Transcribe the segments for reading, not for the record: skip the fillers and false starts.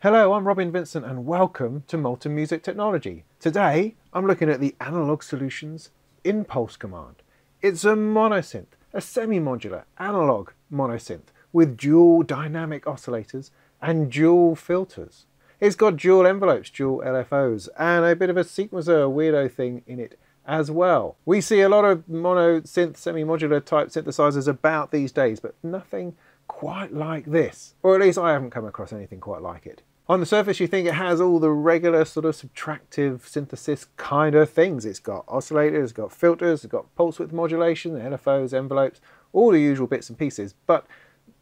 Hello, I'm Robin Vincent and welcome to Molten Music Technology. Today I'm looking at the Analog Solutions Impulse Command. It's a monosynth, a semi-modular analog monosynth with dual dynamic oscillators and dual filters. It's got dual envelopes, dual LFOs, and a bit of a sequencer weirdo thing in it as well. We see a lot of mono synth, semi-modular type synthesizers about these days, but nothing quite like this. Or at least I haven't come across anything quite like it. On the surface, you think it has all the regular sort of subtractive synthesis kind of things. It's got oscillators, it's got filters, it's got pulse width modulation, LFOs, envelopes, all the usual bits and pieces. But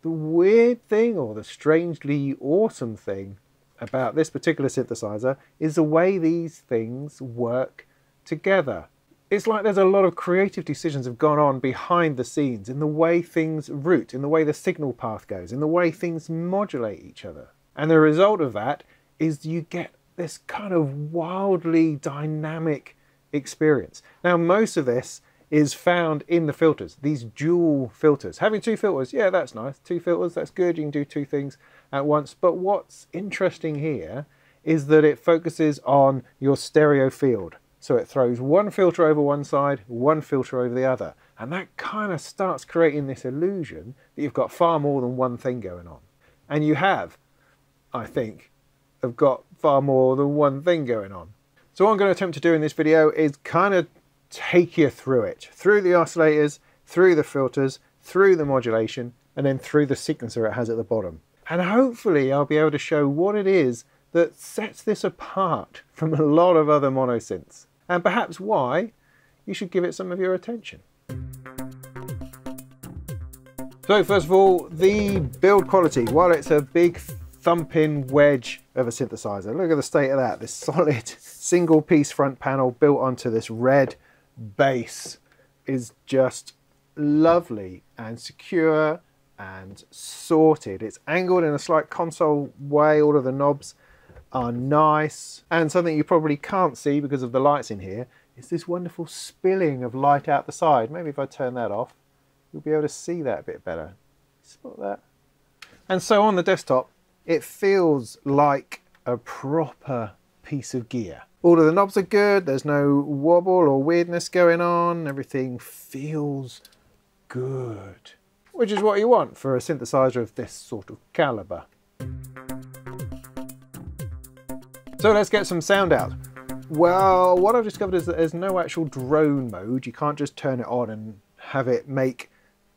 the weird thing, or the strangely awesome thing about this particular synthesizer, is the way these things work together. It's like there's a lot of creative decisions have gone on behind the scenes in the way things route, in the way the signal path goes, in the way things modulate each other. And the result of that is you get this kind of wildly dynamic experience. Now, most of this is found in the filters, these dual filters. Having two filters, yeah, that's nice. Two filters, that's good. You can do two things at once. But what's interesting here is that it focuses on your stereo field. So it throws one filter over one side, one filter over the other. And that kind of starts creating this illusion that you've got far more than one thing going on. And you have, I think, have got far more than one thing going on. So what I'm going to attempt to do in this video is kind of take you through it. Through the oscillators, through the filters, through the modulation, and then through the sequencer it has at the bottom. And hopefully I'll be able to show what it is that sets this apart from a lot of other monosynths, and perhaps why you should give it some of your attention. So first of all, the build quality. While it's a big thumping wedge of a synthesizer, look at the state of that. This solid single piece front panel built onto this red base is just lovely and secure and sorted. It's angled in a slight console way. All of the knobs are nice, and something you probably can't see because of the lights in here is this wonderful spilling of light out the side. Maybe if I turn that off, you'll be able to see that a bit better. Spot that. And so on the desktop, it feels like a proper piece of gear. All of the knobs are good. There's no wobble or weirdness going on. Everything feels good, which is what you want for a synthesizer of this sort of caliber. So let's get some sound out. Well, what I've discovered is that there's no actual drone mode. You can't just turn it on and have it make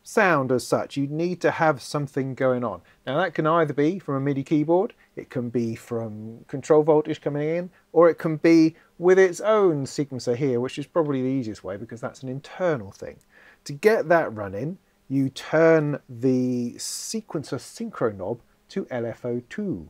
sound as such. You need to have something going on. Now that can either be from a MIDI keyboard, it can be from control voltage coming in, or it can be with its own sequencer here, which is probably the easiest way because that's an internal thing. To get that running, you turn the sequencer synchro knob to LFO2.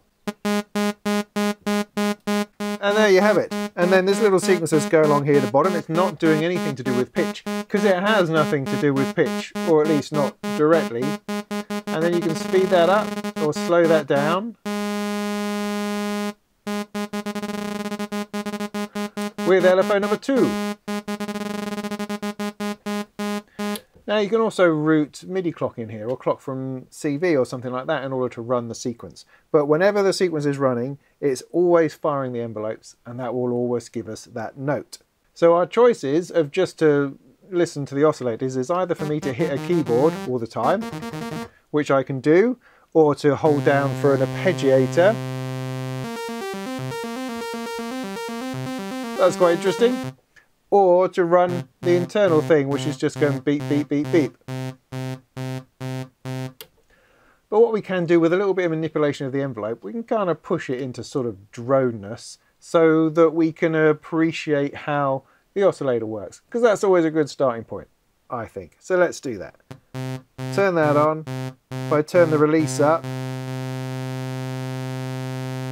And there you have it. And then this little sequencers go along here at the bottom. It's not doing anything to do with pitch, because it has nothing to do with pitch, or at least not directly. And then you can speed that up or slow that down. With LFO number 2. Now you can also route MIDI clock in here, or clock from CV or something like that in order to run the sequence. But whenever the sequence is running, it's always firing the envelopes, and that will always give us that note. So our choice is of just to listen to the oscillators is either for me to hit a keyboard all the time, which I can do, or to hold down for an arpeggiator. That's quite interesting. Or to run the internal thing, which is just going beep, beep, beep, beep. But what we can do with a little bit of manipulation of the envelope, we can kind of push it into sort of droneness so that we can appreciate how the oscillator works, because that's always a good starting point, I think. So let's do that. Turn that on. If I turn the release up,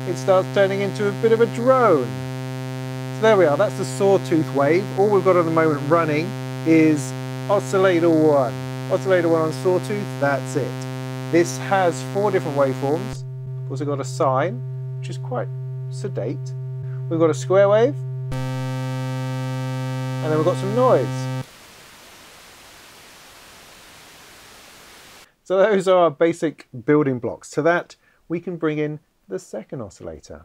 it starts turning into a bit of a drone. There we are, that's the sawtooth wave. All we've got at the moment running is oscillator 1. Oscillator 1 on sawtooth, that's it. This has 4 different waveforms. We've also got a sine, which is quite sedate. We've got a square wave, and then we've got some noise. So those are our basic building blocks. To that, we can bring in the second oscillator.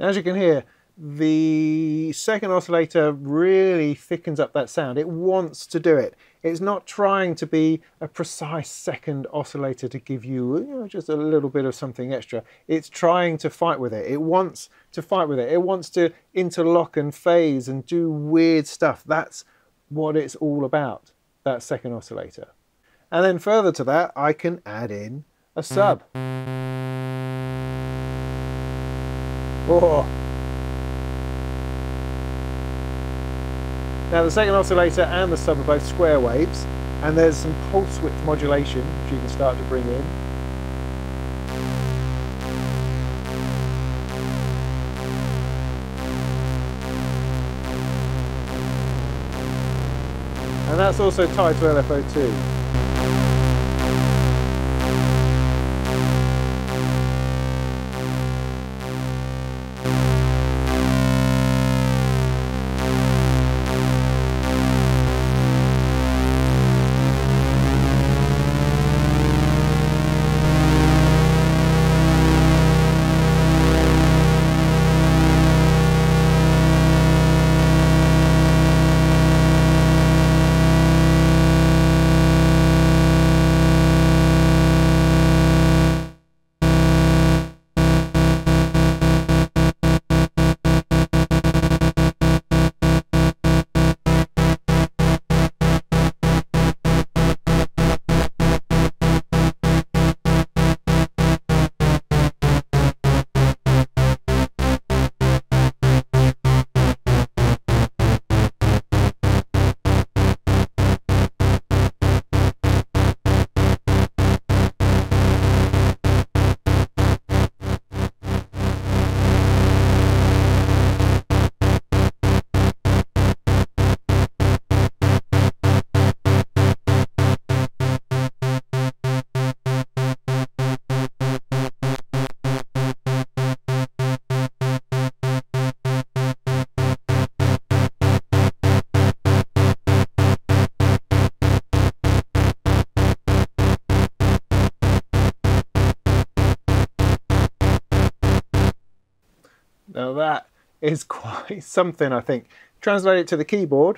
As you can hear, the second oscillator really thickens up that sound. It wants to do it. It's not trying to be a precise second oscillator to give you, just a little bit of something extra. It's trying to fight with it. It wants to fight with it. It wants to interlock and phase and do weird stuff. That's what it's all about, that second oscillator. And then further to that, I can add in a sub. Oh. Now the second oscillator and the sub are both square waves, and there's some pulse width modulation which you can start to bring in. And that's also tied to LFO2. Now that is quite something, I think. Translate it to the keyboard.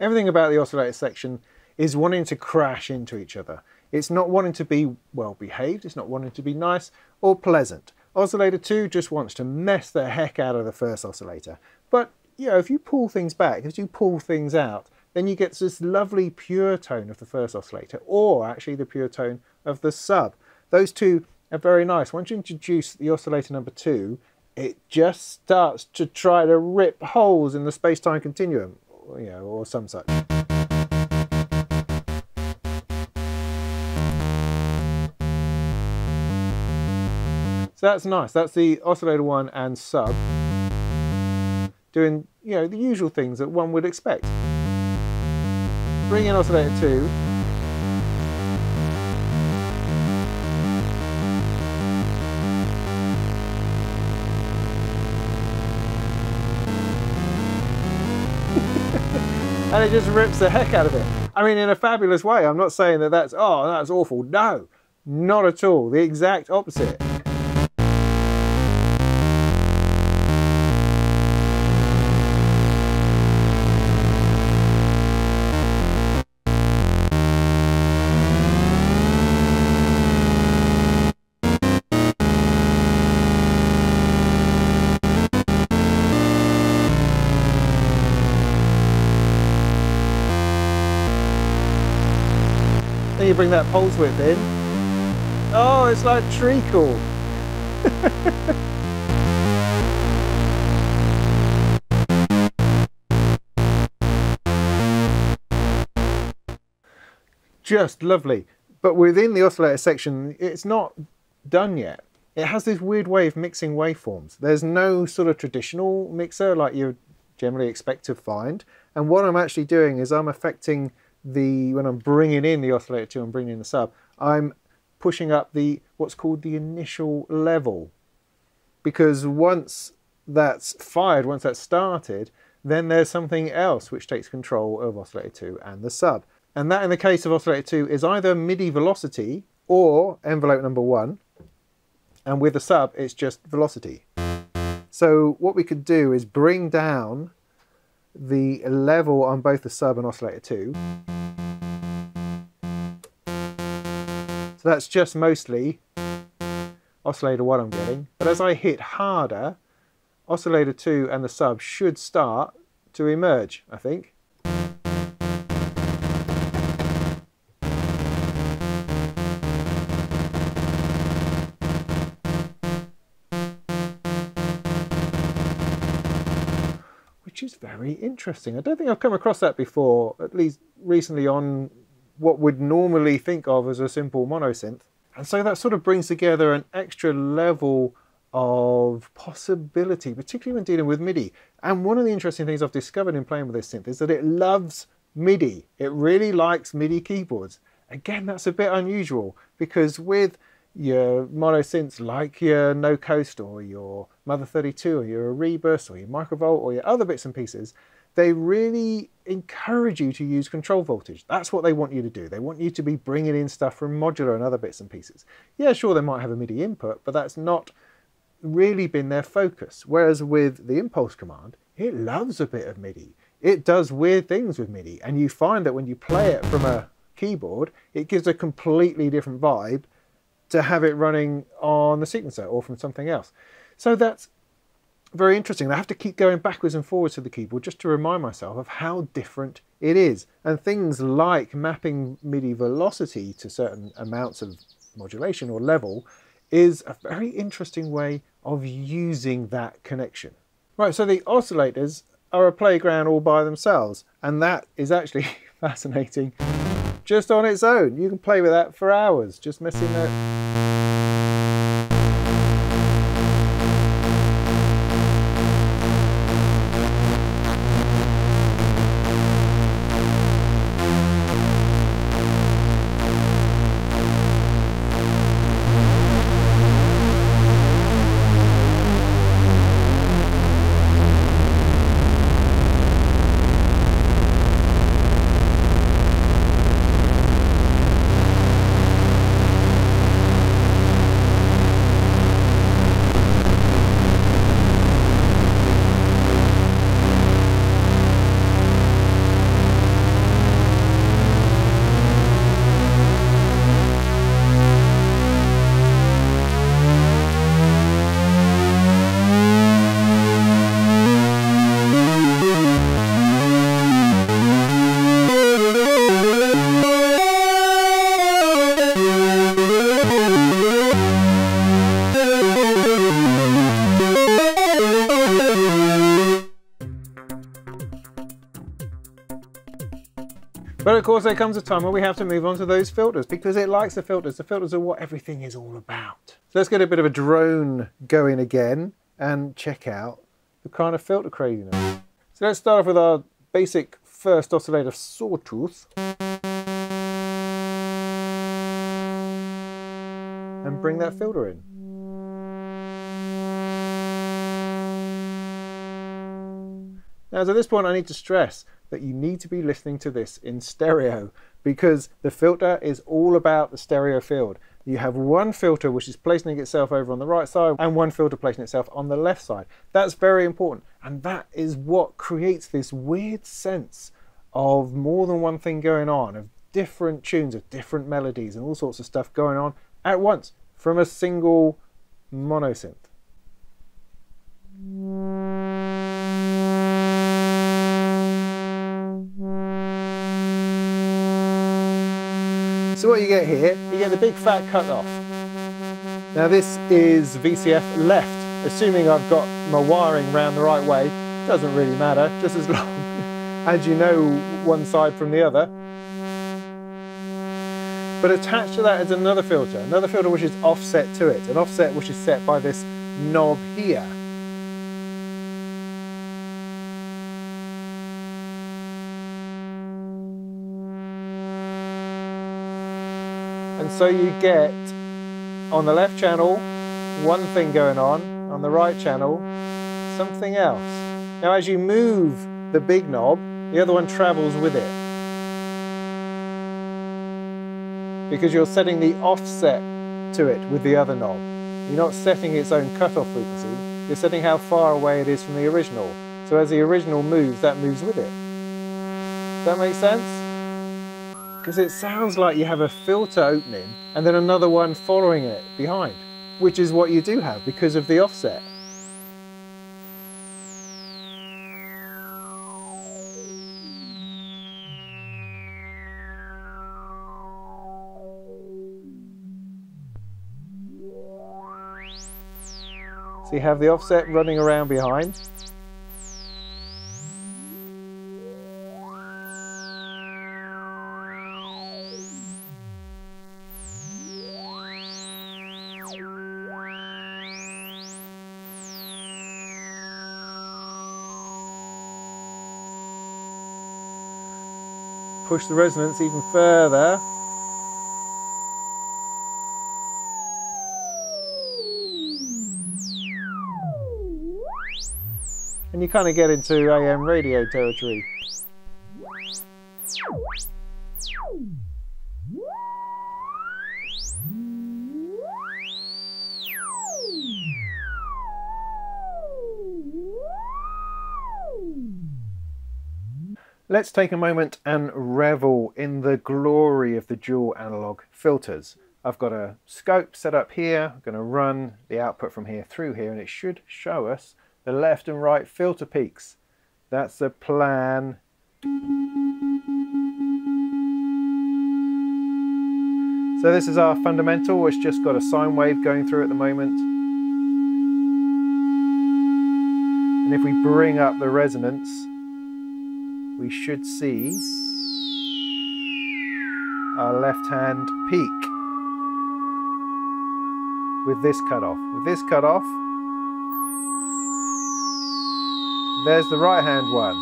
Everything about the oscillator section is wanting to crash into each other. It's not wanting to be well behaved, it's not wanting to be nice or pleasant. Oscillator 2 just wants to mess the heck out of the first oscillator. But if you pull things back, if you pull things out, then you get this lovely pure tone of the first oscillator, or actually the pure tone of the sub. Those two are very nice. Once you introduce the oscillator number 2, it just starts to try to rip holes in the space-time continuum, you know, or some such. So that's nice. That's the oscillator 1 and sub doing, you know, the usual things that one would expect. Bring in oscillator 2. And it just rips the heck out of it. I mean, in a fabulous way. I'm not saying that that's, oh, that's awful. No, not at all. The exact opposite. You bring that pulse width in. Oh, it's like treacle. Just lovely. But within the oscillator section, it's not done yet. It has this weird way of mixing waveforms. There's no sort of traditional mixer like you generally expect to find. And what I'm actually doing is I'm affecting when I'm bringing in the oscillator 2 and bringing in the sub, I'm pushing up the what's called the initial level, because once that's fired, once that's started, then there's something else which takes control of oscillator 2 and the sub, and that in the case of oscillator 2 is either MIDI velocity or envelope number 1, and with the sub it's just velocity. So what we could do is bring down the level on both the sub and oscillator 2. So that's just mostly oscillator 1 I'm getting, but as I hit harder, oscillator 2 and the sub should start to emerge, I think. Which is very interesting. I don't think I've come across that before, at least recently, on what would normally think of as a simple monosynth. And so that sort of brings together an extra level of possibility, particularly when dealing with MIDI. And one of the interesting things I've discovered in playing with this synth is that it loves MIDI. It really likes MIDI keyboards. Again, that's a bit unusual, because with your monosynths like your No Coast or your Mother 32 or your Rebirth or your MicroVolt or your other bits and pieces, they really encourage you to use control voltage. That's what they want you to do. They want you to be bringing in stuff from modular and other bits and pieces. Yeah, sure, they might have a MIDI input, but that's not really been their focus. Whereas with the impulse command, it loves a bit of MIDI. It does weird things with MIDI, and you find that when you play it from a keyboard, it gives a completely different vibe to have it running on the sequencer or from something else. So that's very interesting. I have to keep going backwards and forwards to the keyboard just to remind myself of how different it is. And things like mapping MIDI velocity to certain amounts of modulation or level is a very interesting way of using that connection. Right, so the oscillators are a playground all by themselves, and that is actually fascinating. Just on its own, you can play with that for hours, just messing it. course, there comes a time where we have to move on to those filters because it likes the filters. The filters are what everything is all about. So let's get a bit of a drone going again and check out the kind of filter craziness. So let's start off with our basic first oscillator, sawtooth, and bring that filter in. Now, at this point, I need to stress that you need to be listening to this in stereo because the filter is all about the stereo field. You have one filter which is placing itself over on the right side and one filter placing itself on the left side. That's very important. And that is what creates this weird sense of more than one thing going on, of different tunes, of different melodies and all sorts of stuff going on at once from a single monosynth. So what you get here, you get the big fat cut off. Now this is VCF left, assuming I've got my wiring round the right way, doesn't really matter, just as long as you know one side from the other. But attached to that is another filter which is offset to it, an offset which is set by this knob here. And so you get, on the left channel, one thing going on the right channel, something else. Now as you move the big knob, the other one travels with it. Because you're setting the offset to it with the other knob. You're not setting its own cutoff frequency, you're setting how far away it is from the original. So as the original moves, that moves with it. Does that make sense? Because it sounds like you have a filter opening and then another one following it behind, which is what you do have because of the offset. So you have the offset running around behind. Push the resonance even further. And you kind of get into AM radio territory. Let's take a moment and revel in the glory of the dual analog filters. I've got a scope set up here. I'm going to run the output from here through here and it should show us the left and right filter peaks. That's the plan. So this is our fundamental. It's just got a sine wave going through at the moment. And if we bring up the resonance, we should see our left-hand peak with this cutoff. With this cutoff, there's the right-hand one.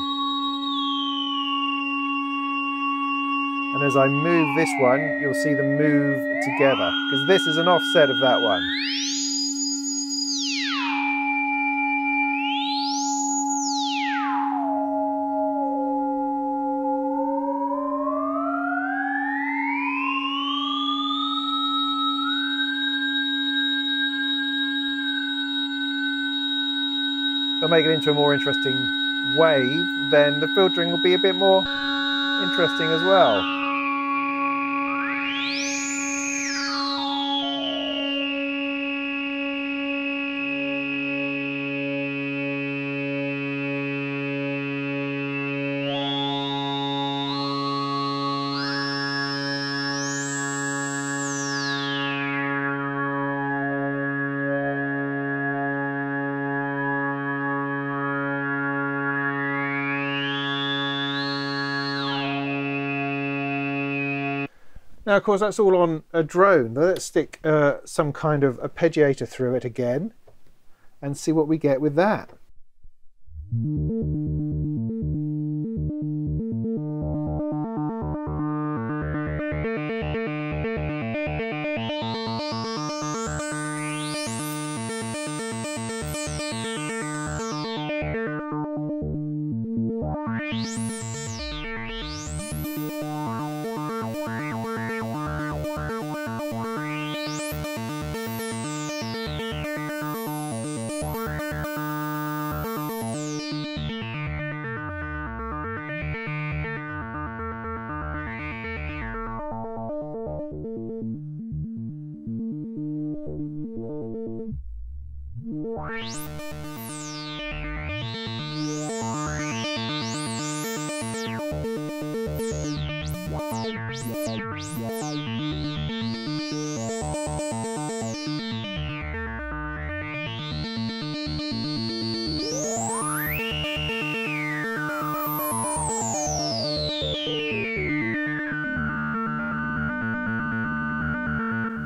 And as I move this one, you'll see them move together, because this is an offset of that one. Make it into a more interesting wave, then the filtering will be a bit more interesting as well. Now, of course, that's all on a drone. Let's stick some kind of arpeggiator through it again and see what we get with that.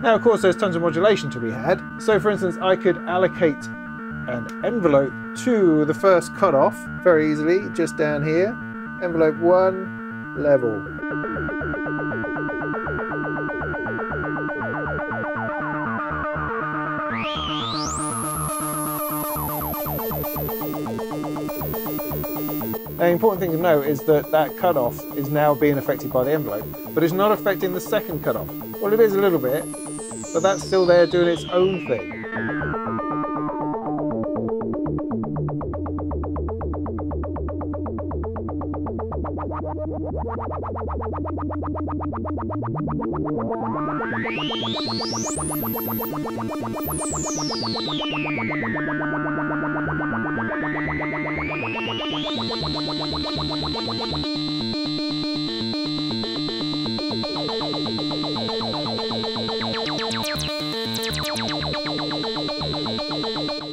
Now, of course, there's tons of modulation to be had. So, for instance, I could allocate an envelope to the first cutoff very easily, just down here. Envelope 1, level. Now, the important thing to know is that that cutoff is now being affected by the envelope, but it's not affecting the second cutoff. Well, it is a little bit, but that's still there doing its own thing.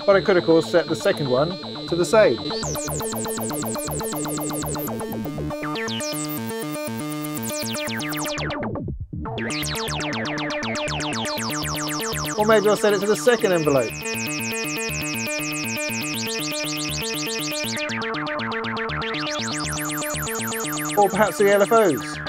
But I could, of course, set the second one to the same. Or maybe I'll set it to the second envelope. Or perhaps the LFOs.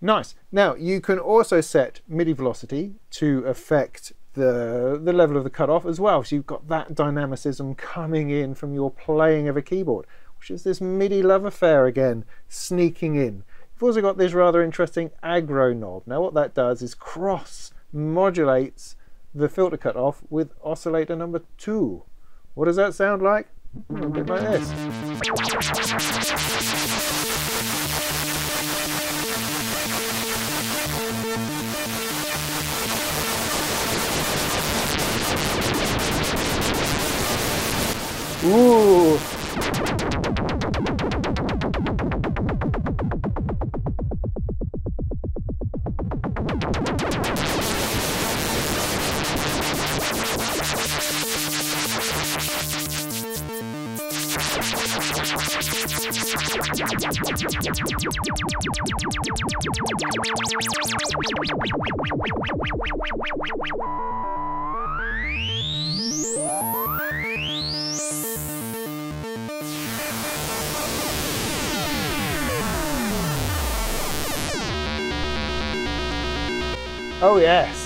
Nice. Now you can also set MIDI velocity to affect the level of the cutoff as well, so you've got that dynamicism coming in from your playing of a keyboard, which is this MIDI love affair again, sneaking in. You've also got this rather interesting aggro knob. Now what that does is cross modulates the filter cutoff with oscillator number 2. What does that sound like? A little bit like this. Ooh. Oh yes!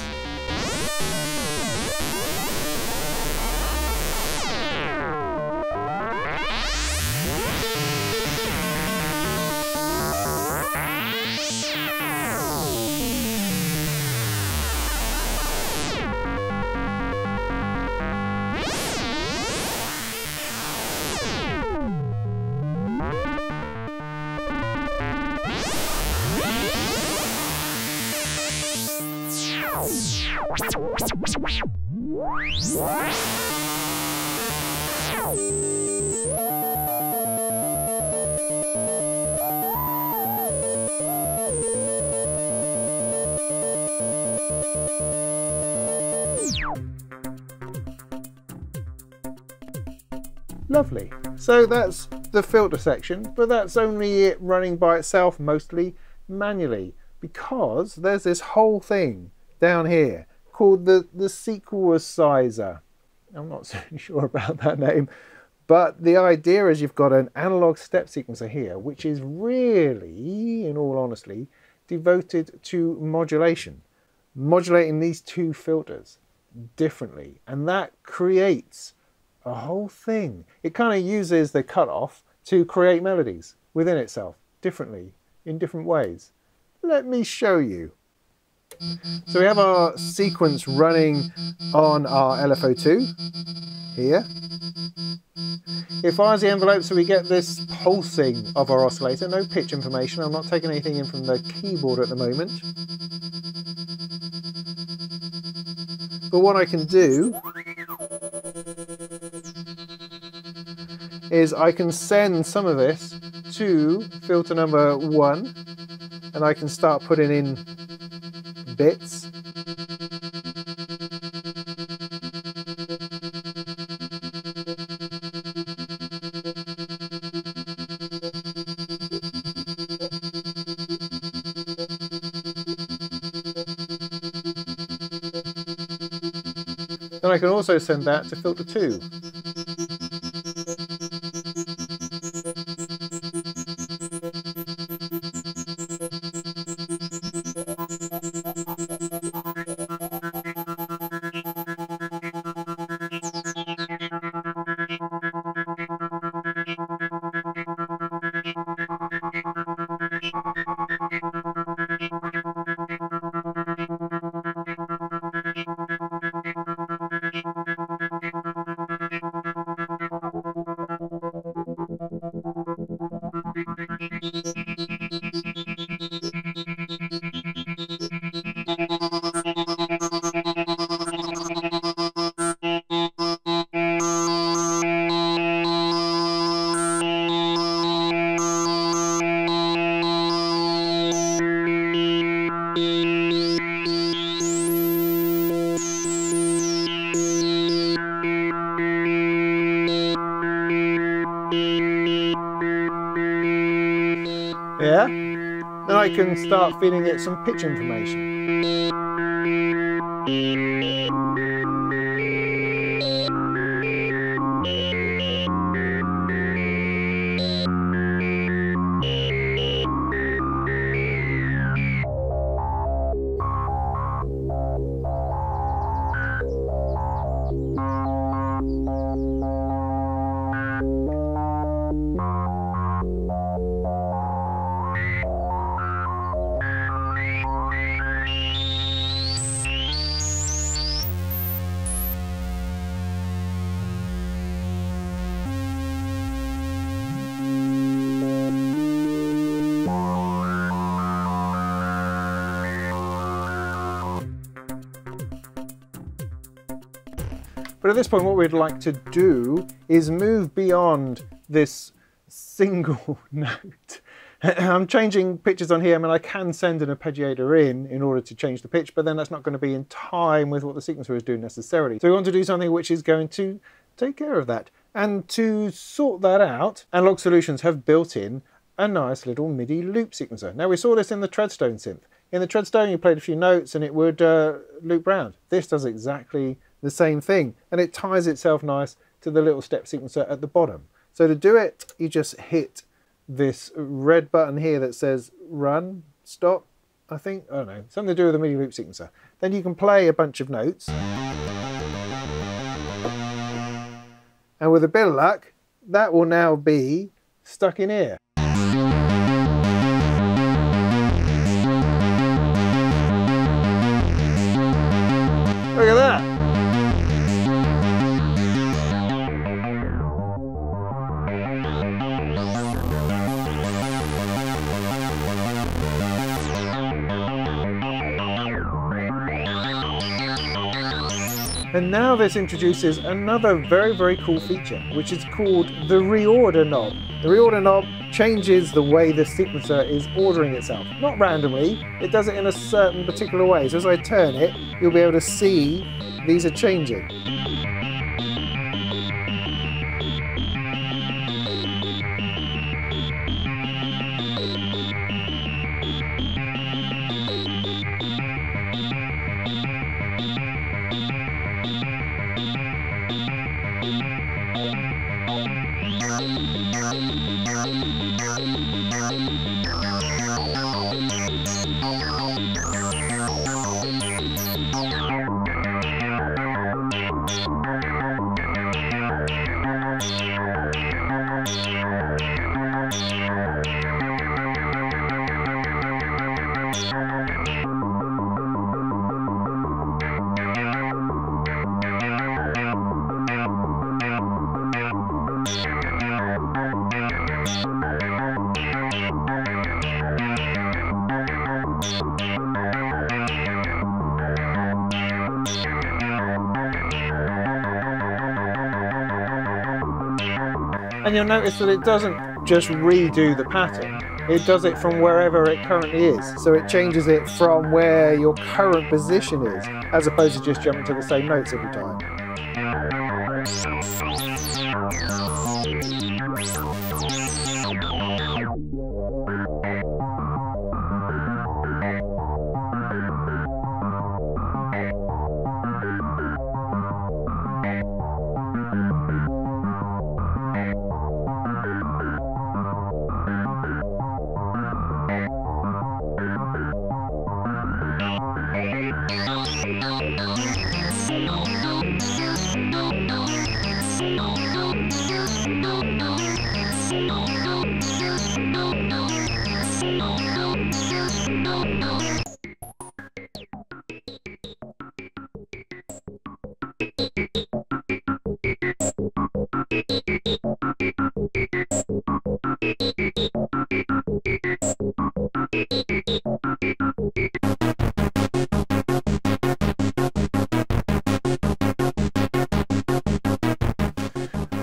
Lovely. So that's the filter section, but that's only it running by itself, mostly manually, because there's this whole thing down here called the Sequercizer. I'm not so sure about that name, but the idea is you've got an analog step sequencer here, which is really, in all honesty, devoted to modulation, modulating these two filters differently, and that creates a whole thing. It kind of uses the cutoff to create melodies within itself differently in different ways. Let me show you. So we have our sequence running on our LFO2 here. It fires the envelope, so we get this pulsing of our oscillator. No pitch information. I'm not taking anything in from the keyboard at the moment. But what I can do is I can send some of this to filter number 1, and I can start putting in bits. Then I can also send that to filter 2. Yeah? Then I can start feeding it some pitch information. But at this point, what we'd like to do is move beyond this single note. I'm changing pitches on here. I mean, I can send an arpeggiator in order to change the pitch, but then that's not going to be in time with what the sequencer is doing necessarily. So we want to do something which is going to take care of that. And to sort that out, Analog Solutions have built in a nice little MIDI loop sequencer. Now, we saw this in the Treadstone synth. In the Treadstone, you played a few notes and it would loop round. This does exactly the same thing, and it ties itself nice to the little step sequencer at the bottom. So to do it, you just hit this red button here that says run, stop, I think, I don't know, something to do with the MIDI loop sequencer. Then you can play a bunch of notes. And with a bit of luck, that will now be stuck in here. Look at that. And now this introduces another very, very cool feature, which is called the reorder knob. The reorder knob changes the way the sequencer is ordering itself. Not randomly, it does it in a certain particular way. So as I turn it, you'll be able to see these are changing. And you'll notice that it doesn't just redo the pattern, it does it from wherever it currently is. So it changes it from where your current position is, as opposed to just jumping to the same notes every time.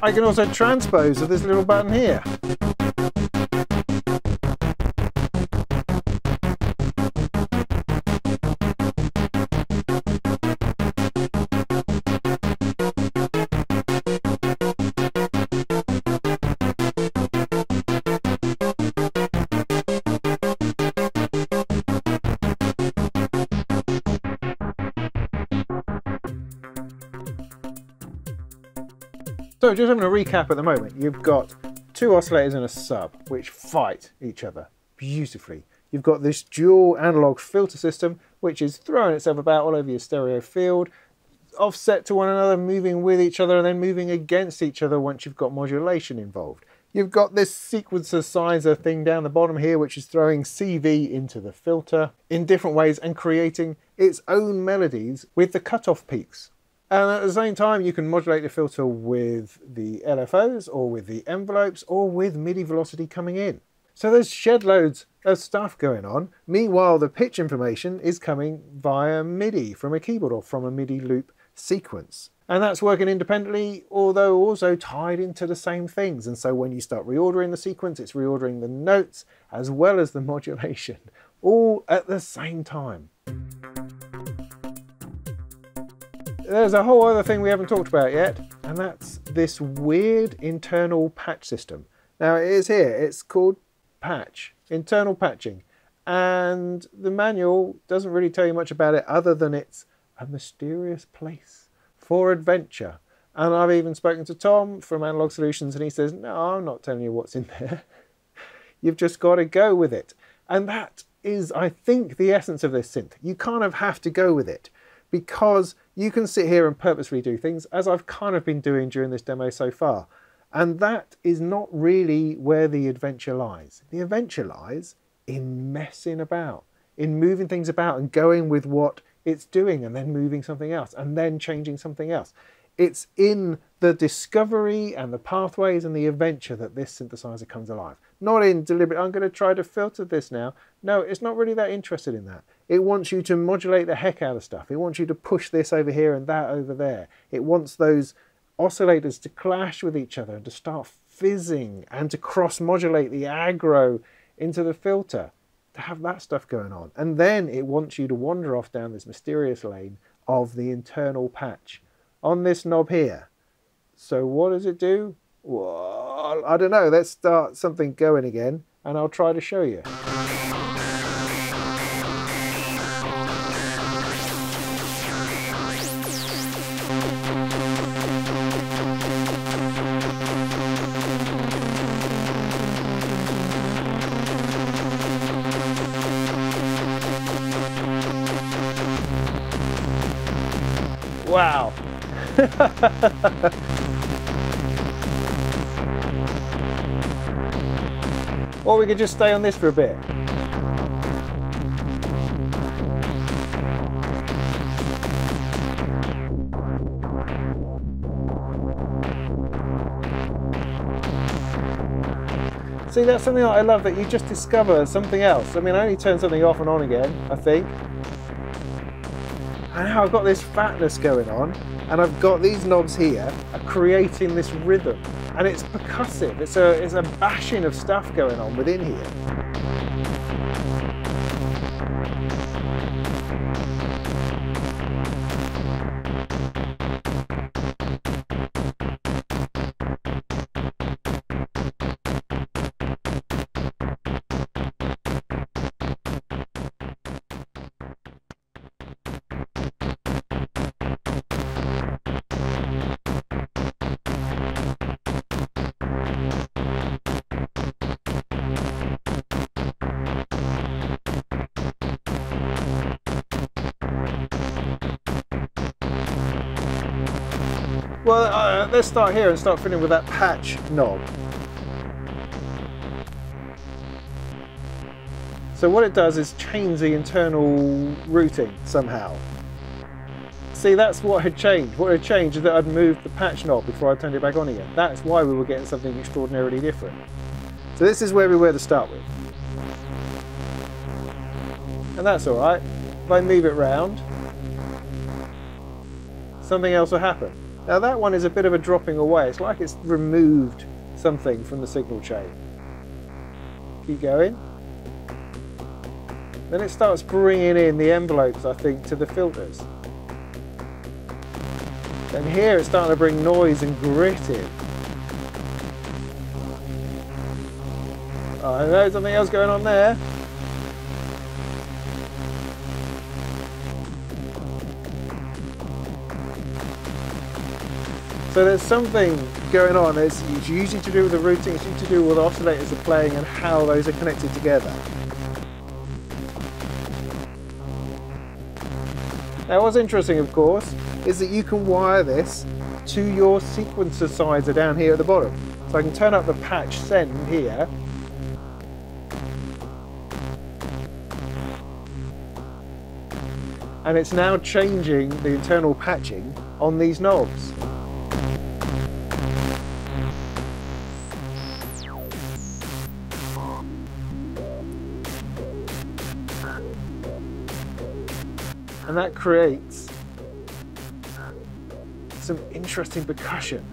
I can also transpose with this little button here. So just having a recap at the moment, you've got two oscillators and a sub which fight each other beautifully. You've got this dual analog filter system which is throwing itself about all over your stereo field, offset to one another, moving with each other and then moving against each other once you've got modulation involved. You've got this Sequercizer thing down the bottom here which is throwing CV into the filter in different ways and creating its own melodies with the cutoff peaks. And at the same time, you can modulate the filter with the LFOs or with the envelopes or with MIDI velocity coming in. So there's shed loads of stuff going on. Meanwhile, the pitch information is coming via MIDI from a keyboard or from a MIDI loop sequence. And that's working independently, although also tied into the same things. And so when you start reordering the sequence, it's reordering the notes as well as the modulation, all at the same time. There's a whole other thing we haven't talked about yet, and that's this weird internal patch system. Now it is here, it's called patch, internal patching, and the manual doesn't really tell you much about it other than it's a mysterious place for adventure. And I've even spoken to Tom from Analog Solutions and he says, no, I'm not telling you what's in there. You've just got to go with it. And that is, I think, the essence of this synth. You kind of have to go with it because you can sit here and purposely do things, as I've kind of been doing during this demo so far. And that is not really where the adventure lies. The adventure lies in messing about, in moving things about and going with what it's doing and then moving something else and then changing something else. It's in the discovery and the pathways and the adventure that this synthesizer comes alive. Not in deliberate, I'm going to try to filter this now. No, it's not really that interested in that. It wants you to modulate the heck out of stuff. It wants you to push this over here and that over there. It wants those oscillators to clash with each other and to start fizzing and to cross-modulate the aggro into the filter, to have that stuff going on. And then it wants you to wander off down this mysterious lane of the internal patch on this knob here. So what does it do? Well, I don't know. Let's start something going again and I'll try to show you. Wow. Or we could just stay on this for a bit. See, that's something that I love, that you just discover something else. I mean, I only turn something off and on again, I think. And now I've got this fatness going on, and I've got these knobs here are creating this rhythm. And it's percussive, it's a bashing of stuff going on within here. Well, let's start here and start filling with that patch knob. So what it does is change the internal routing somehow. See, that's what had changed. What had changed is that I'd moved the patch knob before I turned it back on again. That's why we were getting something extraordinarily different. So this is where we were to start with. And that's all right. If I move it round, something else will happen. Now that one is a bit of a dropping away. It's like it's removed something from the signal chain. Keep going. Then it starts bringing in the envelopes, I think, to the filters. And here it's starting to bring noise and grit in. I know something else going on there. So there's something going on. It's usually to do with the routing, it's usually to do with what oscillators are playing and how those are connected together. Now what's interesting, of course, is that you can wire this to your sequencizer down here at the bottom. So I can turn up the patch send here. And it's now changing the internal patching on these knobs. And that creates some interesting percussion.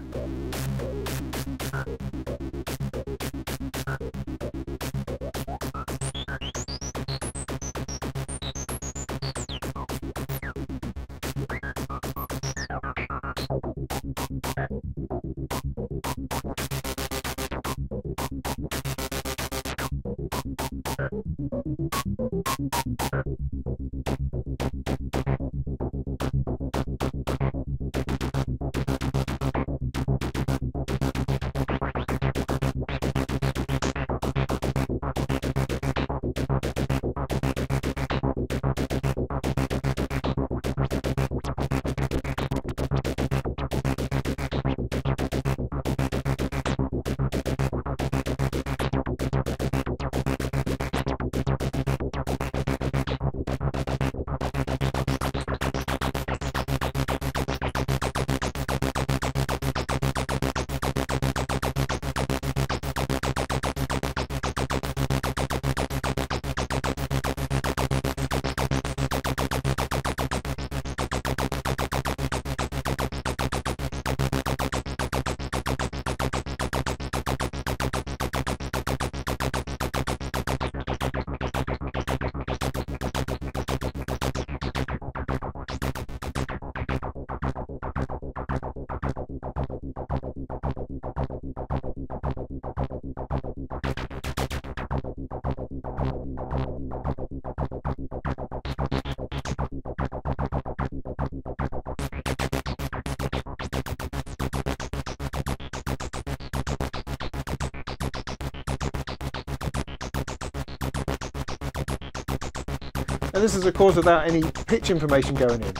And this is of course without any pitch information going in.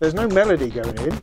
There's no melody going in.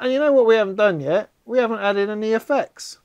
And you know what we haven't done yet? We haven't added any effects.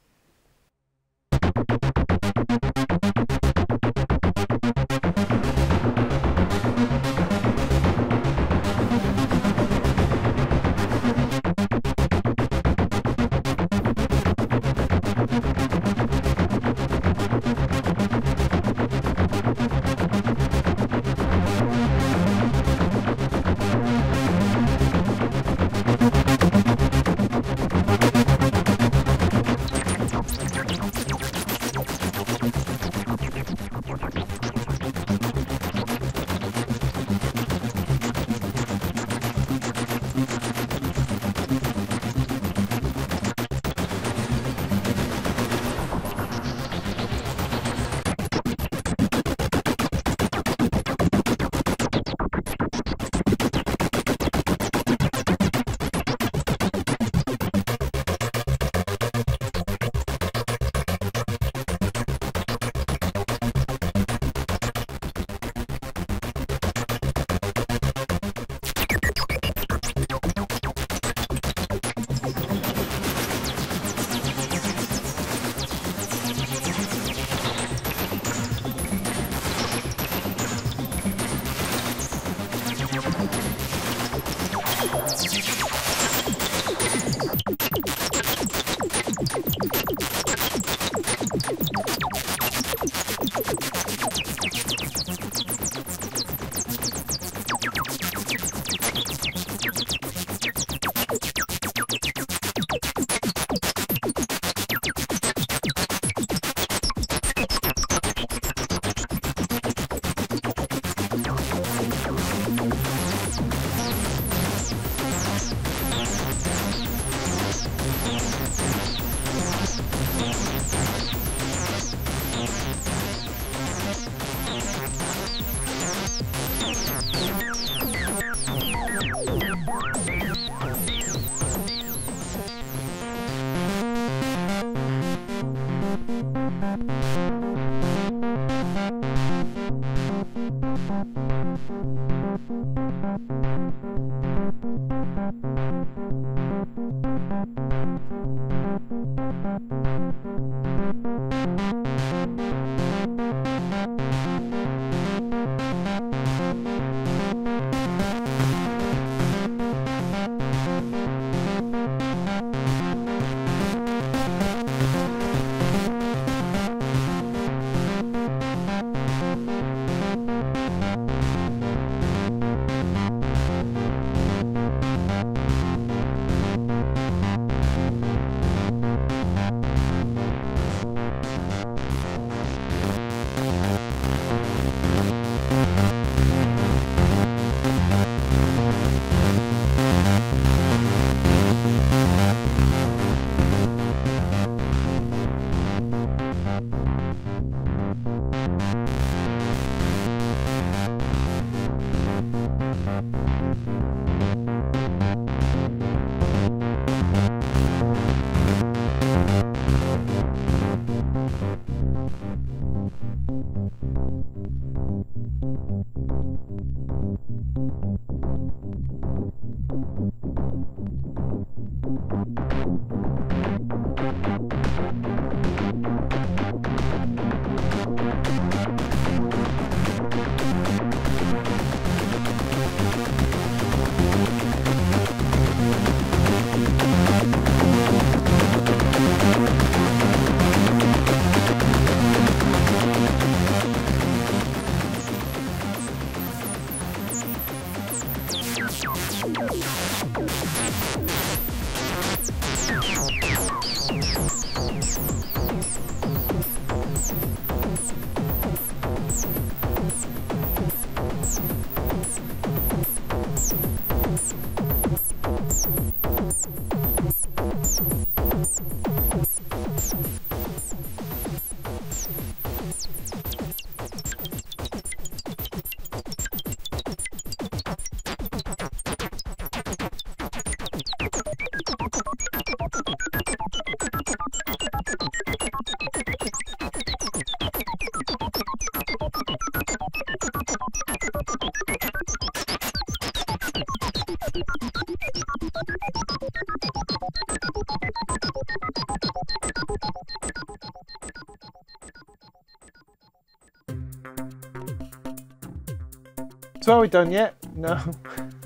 So are we done yet? No,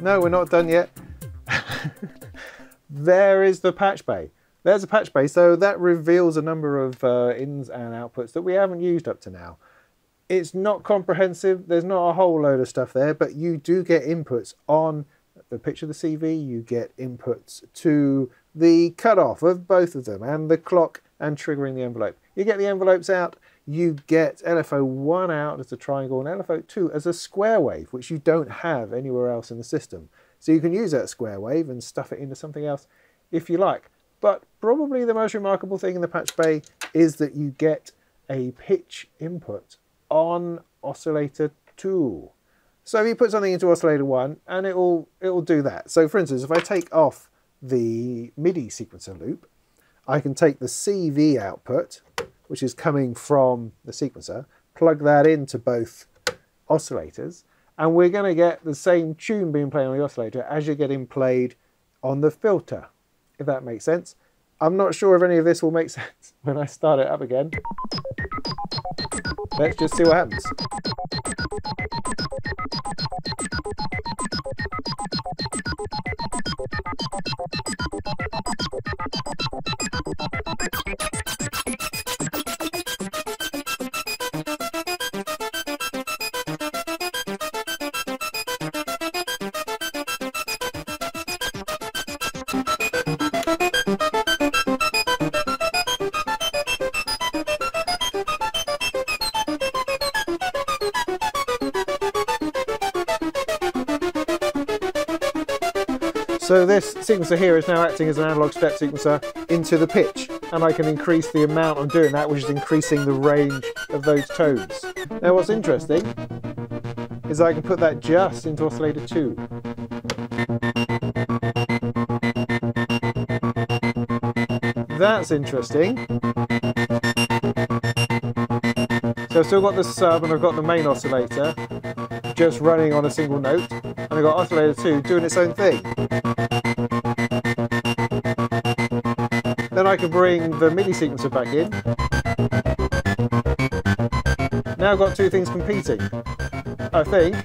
we're not done yet. There is the patch bay. There's a patch bay, so that reveals a number of ins and outputs that we haven't used up to now. It's not comprehensive, there's not a whole load of stuff there, but you do get inputs on the pitch of the CV, you get inputs to the cutoff of both of them, and the clock and triggering the envelope. You get the envelopes out, you get LFO1 out as a triangle and LFO2 as a square wave, which you don't have anywhere else in the system. So you can use that square wave and stuff it into something else if you like. But probably the most remarkable thing in the patch bay is that you get a pitch input on oscillator 2. So if you put something into oscillator 1 and it will do that. So for instance, if I take off the MIDI sequencer loop, I can take the CV output, which is coming from the sequencer, plug that into both oscillators, and we're going to get the same tune being played on the oscillator as you're getting played on the filter, if that makes sense. I'm not sure if any of this will make sense when I start it up again. Let's just see what happens. So this sequencer here is now acting as an analog step sequencer into the pitch, and I can increase the amount I'm doing that, which is increasing the range of those tones. Now what's interesting is I can put that just into oscillator 2. That's interesting. So I've still got the sub and I've got the main oscillator just running on a single note, and I've got oscillator 2 doing its own thing. Then I can bring the MIDI sequencer back in. Now I've got two things competing, I think.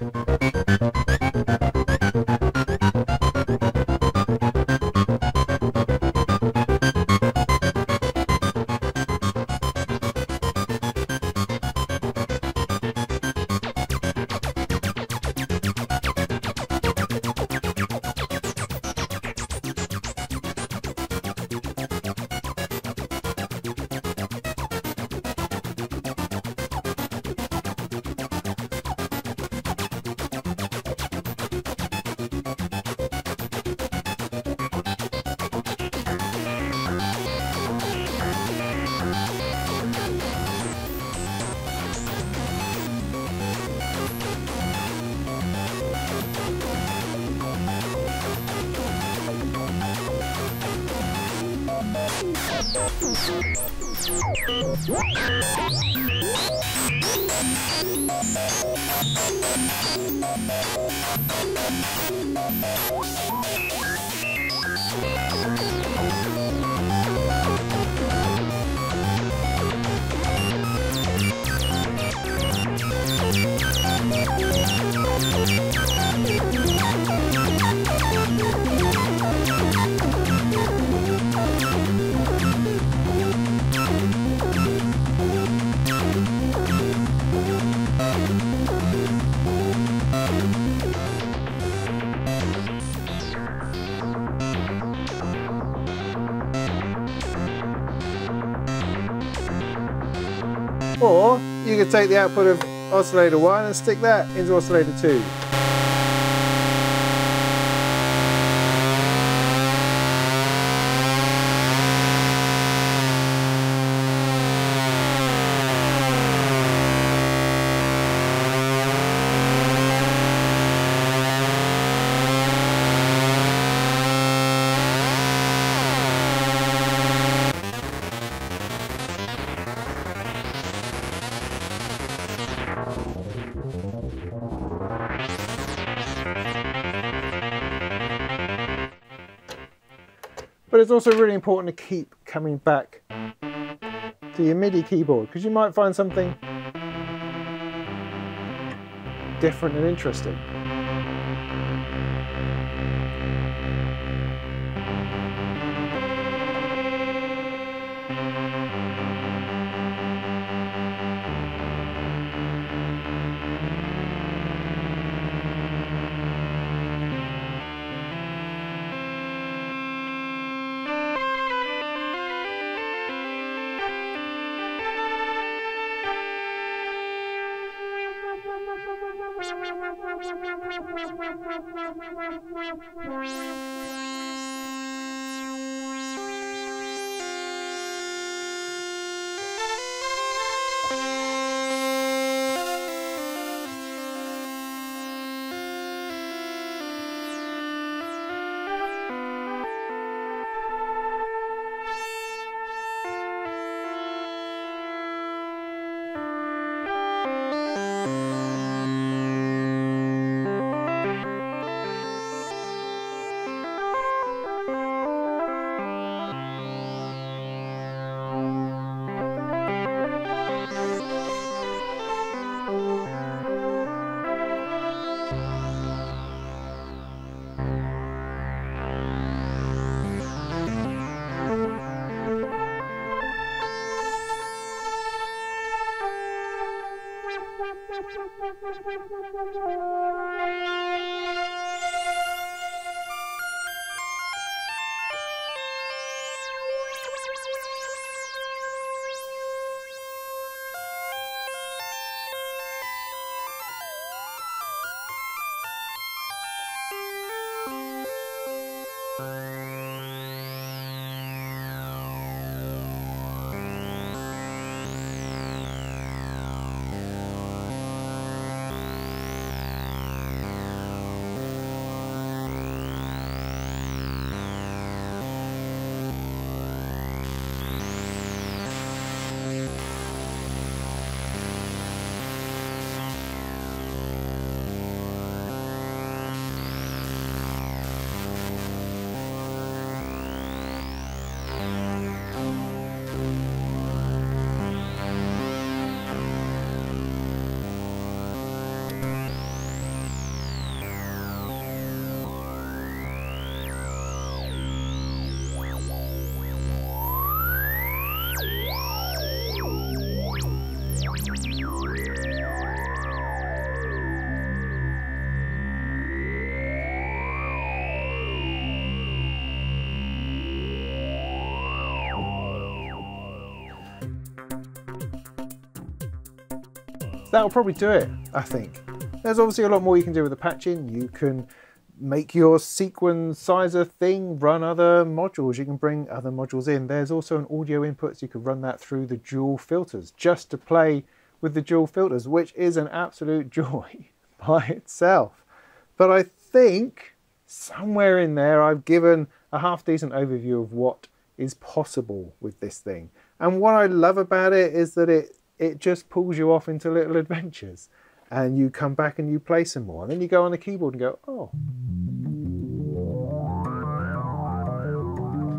Or you could take the output of oscillator 1 and stick that into oscillator 2. But it's also really important to keep coming back to your MIDI keyboard, because you might find something different and interesting. that'll probably do it, I think. There's obviously a lot more you can do with the patching. You can make your Sequercizer thing run other modules. You can bring other modules in. There's also an audio input, so you could run that through the dual filters just to play with the dual filters, which is an absolute joy by itself. But I think somewhere in there I've given a half decent overview of what is possible with this thing. And what I love about it is that it just pulls you off into little adventures, and you come back and you play some more, and then you go on the keyboard and go, oh,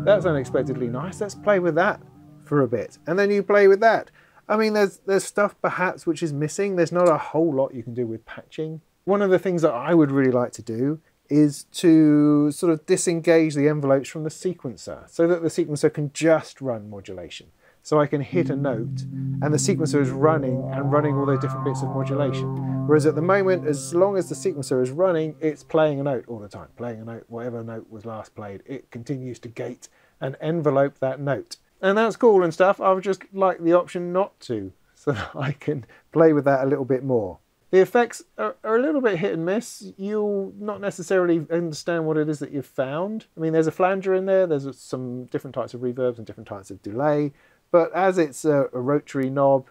that's unexpectedly nice, let's play with that for a bit, and then you play with that. I mean, there's stuff perhaps which is missing. There's not a whole lot you can do with patching. One of the things that I would really like to do is to sort of disengage the envelopes from the sequencer so that the sequencer can just run modulation. So I can hit a note and the sequencer is running and running all those different bits of modulation. Whereas at the moment, as long as the sequencer is running, it's playing a note all the time, playing a note, whatever note was last played, it continues to gate and envelope that note. And that's cool and stuff. I would just like the option not to, so that I can play with that a little bit more. The effects are a little bit hit and miss. You'll not necessarily understand what it is that you've found. I mean, there's a flanger in there, there's some different types of reverbs and different types of delay, but as it's a rotary knob,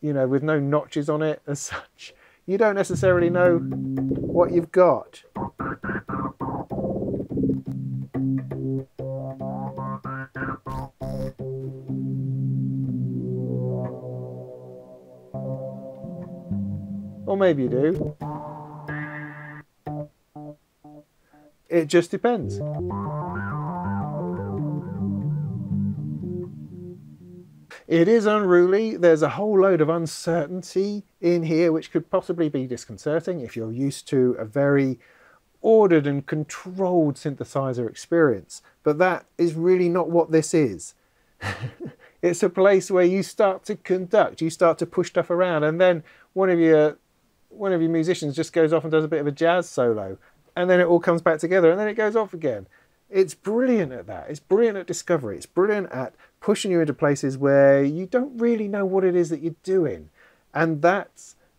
you know, with no notches on it as such, you don't necessarily know what you've got. Or maybe you do. It just depends. It is unruly. There's a whole load of uncertainty in here which could possibly be disconcerting if you're used to a very ordered and controlled synthesizer experience. But that is really not what this is. It's a place where you start to conduct, you start to push stuff around, and then one of your musicians just goes off and does a bit of a jazz solo, and then it all comes back together, and then it goes off again. It's brilliant at that. It's brilliant at discovery. It's brilliant at pushing you into places where you don't really know what it is that you're doing. And that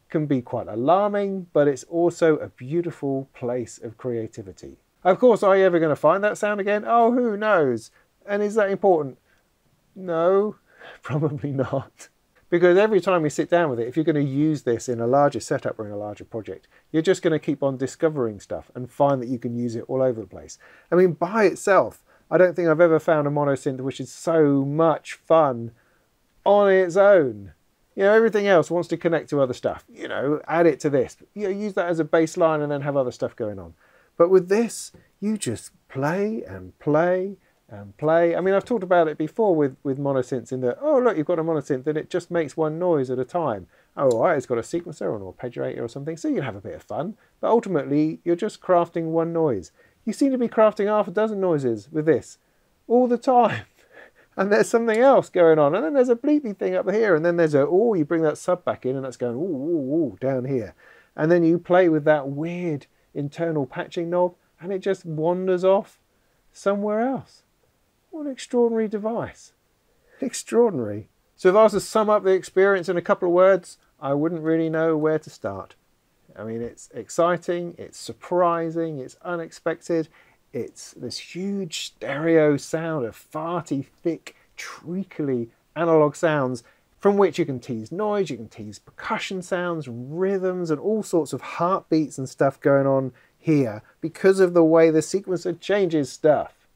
can be quite alarming, but it's also a beautiful place of creativity. Of course, are you ever going to find that sound again? Oh, who knows? And is that important? No, probably not. Because every time you sit down with it, if you're going to use this in a larger setup or in a larger project, you're just going to keep on discovering stuff and find that you can use it all over the place. I mean, by itself, I don't think I've ever found a monosynth which is so much fun on its own. You know, everything else wants to connect to other stuff. You know, add it to this. You know, use that as a baseline and then have other stuff going on. But with this, you just play and play and play. I mean, I've talked about it before with monosynths in that, oh, look, you've got a monosynth and it just makes one noise at a time. Oh, all right, it's got a sequencer or an arpeggiator or something, so you can have a bit of fun. But ultimately, you're just crafting one noise. You seem to be crafting half a dozen noises with this all the time. And there's something else going on. And then there's a bleepy thing up here. And then there's a, oh, you bring that sub back in and that's going, ooh, ooh, ooh, down here. And then you play with that weird internal patching knob and it just wanders off somewhere else. What an extraordinary device. Extraordinary. So if I was to sum up the experience in a couple of words, I wouldn't really know where to start. I mean, it's exciting, it's surprising, it's unexpected. It's this huge stereo sound of farty, thick, treacly analog sounds from which you can tease noise, you can tease percussion sounds, rhythms, and all sorts of heartbeats and stuff going on here because of the way the sequencer changes stuff.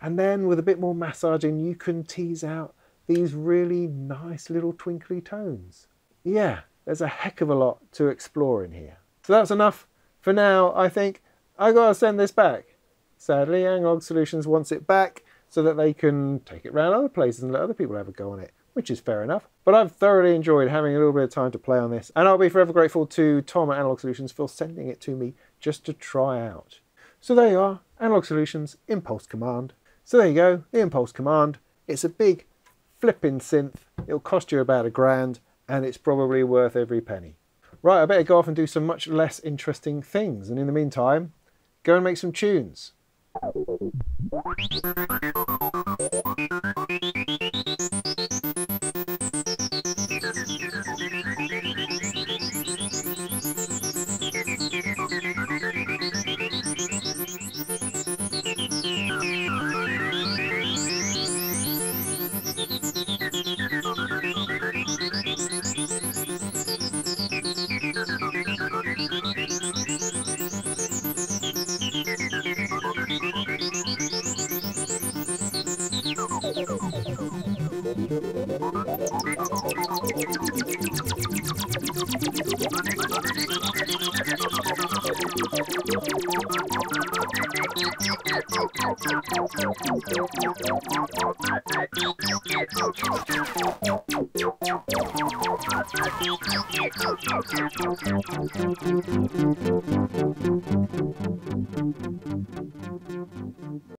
And then with a bit more massaging, you can tease out these really nice little twinkly tones. Yeah, there's a heck of a lot to explore in here. So that's enough for now, I think. I gotta send this back. Sadly, Analog Solutions wants it back so that they can take it around other places and let other people have a go on it, which is fair enough. But I've thoroughly enjoyed having a little bit of time to play on this, and I'll be forever grateful to Tom at Analog Solutions for sending it to me just to try out. So there you are, Analog Solutions Impulse Command. So there you go, the Impulse Command. It's a big flipping synth. It'll cost you about £1 grand, and it's probably worth every penny. Right, I better go off and do some much less interesting things, and in the meantime, go and make some tunes.